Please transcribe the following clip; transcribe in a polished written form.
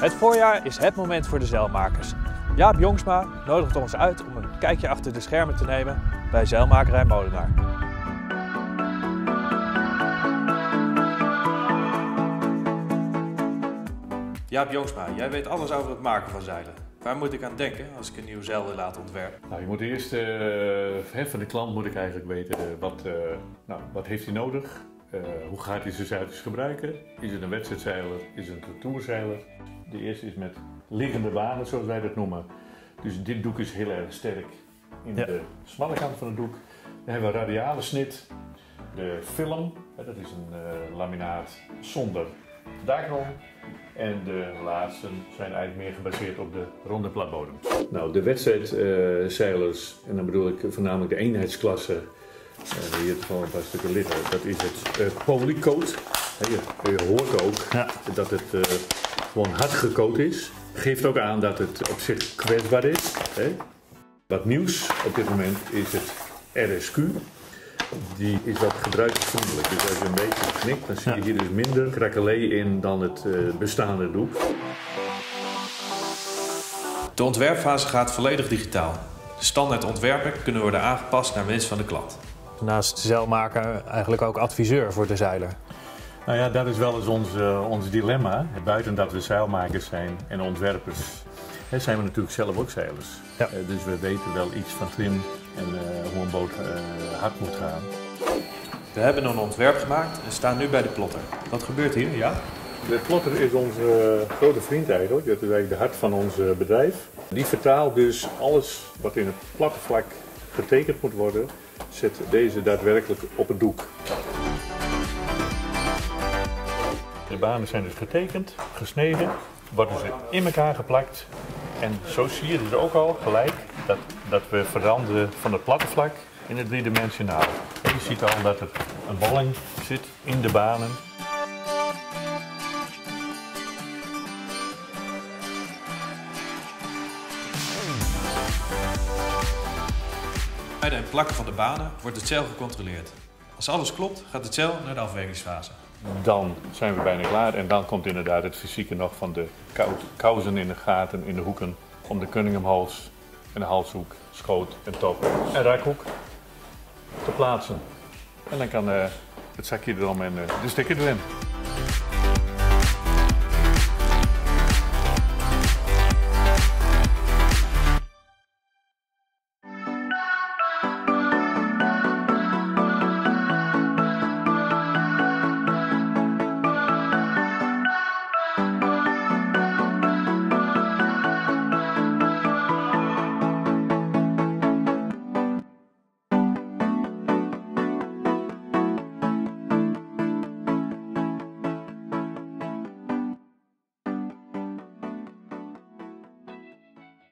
Het voorjaar is het moment voor de zeilmakers. Jaap Jongsma nodigt ons uit om een kijkje achter de schermen te nemen bij Zeilmakerij Molenaar. Jaap Jongsma, jij weet alles over het maken van zeilen. Waar moet ik aan denken als ik een nieuw zeil wil laten ontwerpen? Nou, je moet eerst van de klant moet ik eigenlijk weten wat heeft hij nodig. Hoe gaat hij zijn zeiltjes gebruiken? Is het een wedstrijdzeiler? Is het een retourzeiler? De eerste is met liggende banen, zoals wij dat noemen. Dus dit doek is heel erg sterk in de smalle kant van het doek. Dan hebben we radiale snit, de film, dat is een laminaat zonder dakrom. En de laatste zijn eigenlijk meer gebaseerd op de ronde platbodem. Nou, de wedstrijdzeilers, en dan bedoel ik voornamelijk de eenheidsklasse. Hier heb gewoon een paar stukken liggen. Dat is het Polycoat. Je hoort ook dat het gewoon hard gecoat is. Geeft ook aan dat het op zich kwetsbaar is. Wat nieuws op dit moment is het RSQ. Die is wat gebruiksvriendelijk. Dus als je een beetje knikt, dan zie je hier dus minder krakelé in dan het bestaande doek. De ontwerpfase gaat volledig digitaal. De standaard ontwerpen kunnen worden aangepast naar wens van de klant. Naast zeilmaker eigenlijk ook adviseur voor de zeiler. Nou ja, dat is wel eens ons dilemma. Buiten dat we zeilmakers zijn en ontwerpers, zijn we natuurlijk zelf ook zeilers. Ja. Dus we weten wel iets van trim en hoe een boot hard moet gaan. We hebben een ontwerp gemaakt en staan nu bij de plotter. Wat gebeurt hier? Ja? De plotter is onze grote vriend eigenlijk. Dat is eigenlijk de hart van ons bedrijf. Die vertaalt dus alles wat in het platte vlak getekend moet worden, zet deze daadwerkelijk op het doek. De banen zijn dus getekend, gesneden, worden ze in elkaar geplakt. En zo zie je dus ook al gelijk dat we veranderen van het platte vlak in het driedimensionale. En je ziet al dat er een balling zit in de banen. Bij het plakken van de banen wordt het zeil gecontroleerd. Als alles klopt, gaat het zeil naar de afwegingsfase. Dan zijn we bijna klaar en dan komt inderdaad het fysieke nog van de kousen in de gaten, in de hoeken, om de Cunninghamhals en de halshoek, schoot en top en rakhoek te plaatsen. En dan kan het zakje erom en de stekker erin.